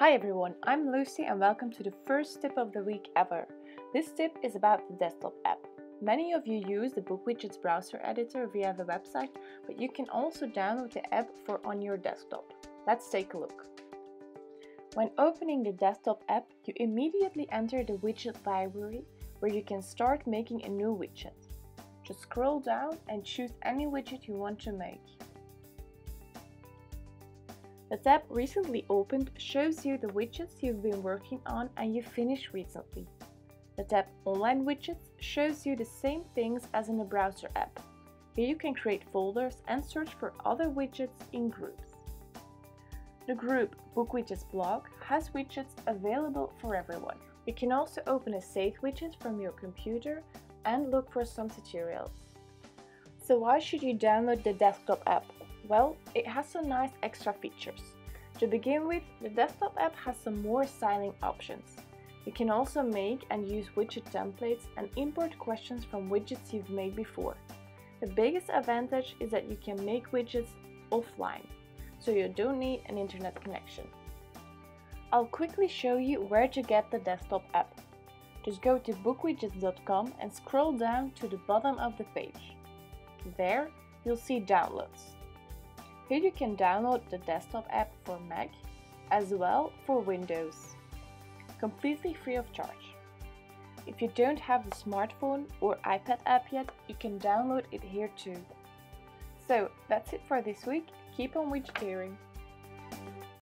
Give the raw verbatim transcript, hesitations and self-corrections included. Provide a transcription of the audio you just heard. Hi everyone, I'm Lucy and welcome to the first tip of the week ever. This tip is about the desktop app. Many of you use the BookWidgets browser editor via the website, but you can also download the app for on your desktop. Let's take a look. When opening the desktop app, you immediately enter the widget library where you can start making a new widget. Just scroll down and choose any widget you want to make. The tab recently opened shows you the widgets you've been working on and you finished recently. The tab Online Widgets shows you the same things as in the browser app. Here you can create folders and search for other widgets in groups. The group BookWidgets blog has widgets available for everyone. You can also open a saved widget from your computer and look for some tutorials. So why should you download the desktop app? Well, it has some nice extra features. To begin with, the desktop app has some more styling options. You can also make and use widget templates and import questions from widgets you've made before. The biggest advantage is that you can make widgets offline, so you don't need an internet connection. I'll quickly show you where to get the desktop app. Just go to book widgets dot com and scroll down to the bottom of the page. There, you'll see Downloads. Here you can download the desktop app for Mac, as well for Windows, completely free of charge. If you don't have the smartphone or iPad app yet, you can download it here too. So that's it for this week. Keep on widgeteering.